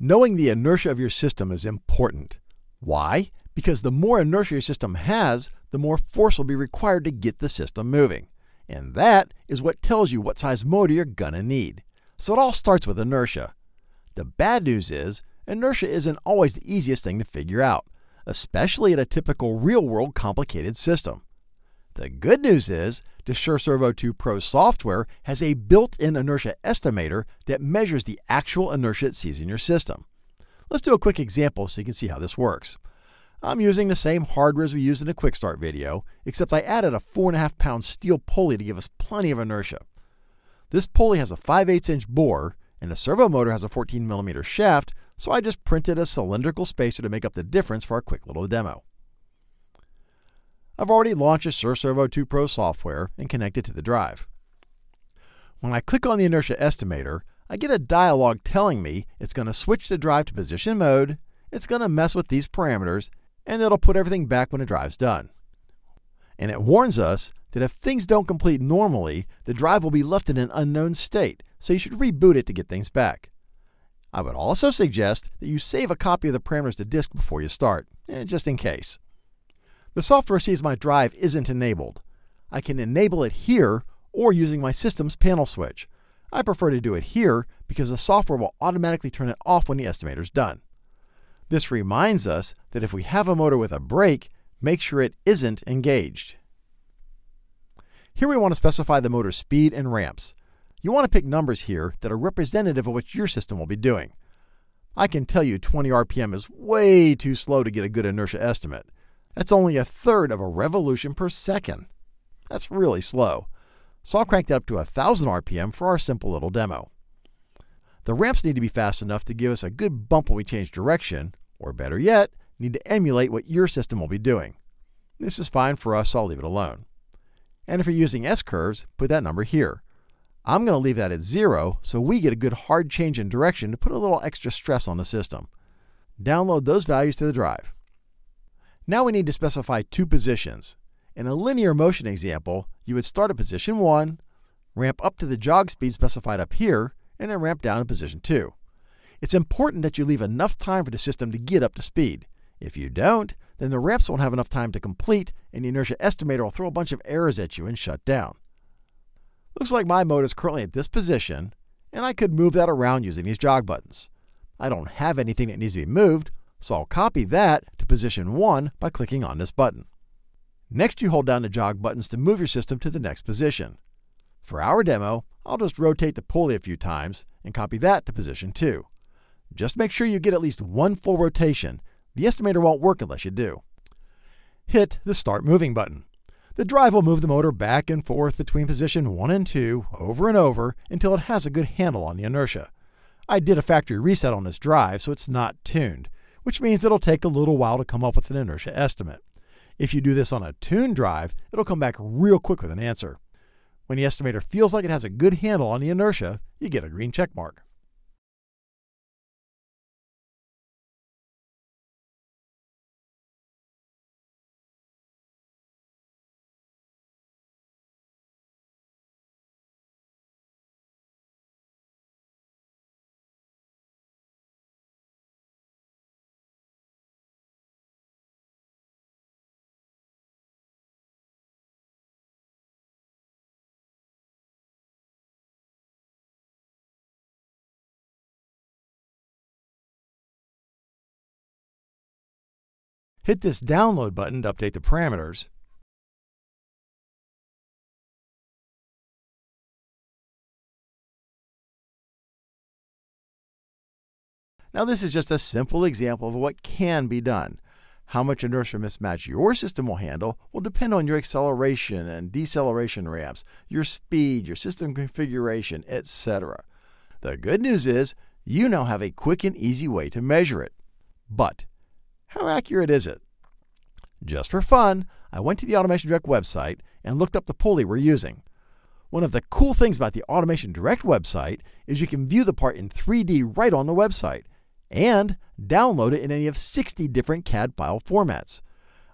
Knowing the inertia of your system is important. Why? Because the more inertia your system has, the more force will be required to get the system moving. And that is what tells you what size motor you're gonna need. So it all starts with inertia. The bad news is, inertia isn't always the easiest thing to figure out, especially in a typical real-world complicated system. The good news is, the SureServo2 Pro software has a built-in inertia estimator that measures the actual inertia it sees in your system. Let's do a quick example so you can see how this works. I'm using the same hardware as we used in a quick start video, except I added a 4.5-pound steel pulley to give us plenty of inertia. This pulley has a 5/8-inch bore, and the servo motor has a 14mm shaft, so I just printed a cylindrical spacer to make up the difference for our quick little demo. I've already launched the SureServo2 Pro software and connected to the drive. When I click on the inertia estimator, I get a dialog telling me it's going to switch the drive to position mode, it's going to mess with these parameters, and it'll put everything back when the drive's done. And it warns us that if things don't complete normally, the drive will be left in an unknown state, so you should reboot it to get things back. I would also suggest that you save a copy of the parameters to disk before you start, just in case. The software sees my drive isn't enabled. I can enable it here or using my system's panel switch. I prefer to do it here because the software will automatically turn it off when the estimator's done. This reminds us that if we have a motor with a brake, make sure it isn't engaged. Here we want to specify the motor's speed and ramps. You want to pick numbers here that are representative of what your system will be doing. I can tell you 20 RPM is way too slow to get a good inertia estimate. That's only 1/3 of a revolution per second. That's really slow. So I'll crank that up to 1,000 RPM for our simple little demo. The ramps need to be fast enough to give us a good bump when we change direction, or better yet, need to emulate what your system will be doing. This is fine for us, so I'll leave it alone. And if you're using S-curves, put that number here. I'm going to leave that at 0 so we get a good hard change in direction to put a little extra stress on the system. Download those values to the drive. Now we need to specify two positions. In a linear motion example, you would start at position 1, ramp up to the jog speed specified up here, and then ramp down to position 2. It's important that you leave enough time for the system to get up to speed. If you don't, then the ramps won't have enough time to complete, and the inertia estimator will throw a bunch of errors at you and shut down. Looks like my motor is currently at this position, and I could move that around using these jog buttons. I don't have anything that needs to be moved, so I'll copy that to position 1 by clicking on this button. Next, you hold down the jog buttons to move your system to the next position. For our demo, I'll just rotate the pulley a few times and copy that to position 2. Just make sure you get at least one full rotation. The estimator won't work unless you do. Hit the Start Moving button. The drive will move the motor back and forth between position 1 and 2 over and over until it has a good handle on the inertia. I did a factory reset on this drive, so it's not tuned, which means it'll take a little while to come up with an inertia estimate. If you do this on a tuned drive, it'll come back real quick with an answer. When the estimator feels like it has a good handle on the inertia, you get a green check mark. Hit this download button to update the parameters. Now this is just a simple example of what can be done. How much inertia mismatch your system will handle will depend on your acceleration and deceleration ramps, your speed, your system configuration, etc. The good news is you now have a quick and easy way to measure it. But how accurate is it? Just for fun, I went to the AutomationDirect website and looked up the pulley we're using. One of the cool things about the AutomationDirect website is you can view the part in 3D right on the website and download it in any of 60 different CAD file formats.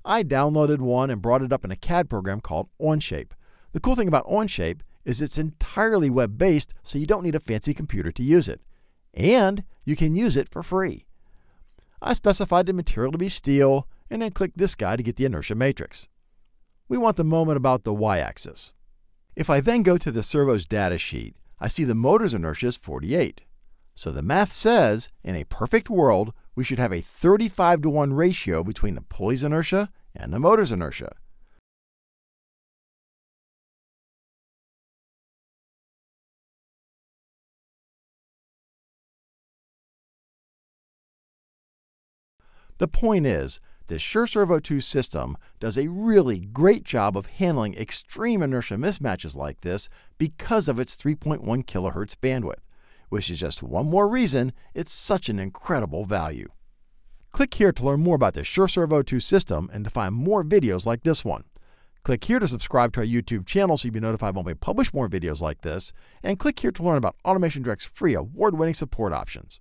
I downloaded one and brought it up in a CAD program called OnShape. The cool thing about OnShape is it's entirely web-based, so you don't need a fancy computer to use it. and you can use it for free. I specified the material to be steel and then click this guy to get the inertia matrix. We want the moment about the y-axis. If I then go to the servo's data sheet, I see the motor's inertia is 48. So the math says, in a perfect world, we should have a 35-to-1 ratio between the pulley's inertia and the motor's inertia. The point is, the SureServo2 system does a really great job of handling extreme inertia mismatches like this because of its 3.1 kHz bandwidth, which is just one more reason it's such an incredible value. Click here to learn more about the SureServo2 system and to find more videos like this one. Click here to subscribe to our YouTube channel so you'll be notified when we publish more videos like this, and click here to learn about AutomationDirect's free award-winning support options.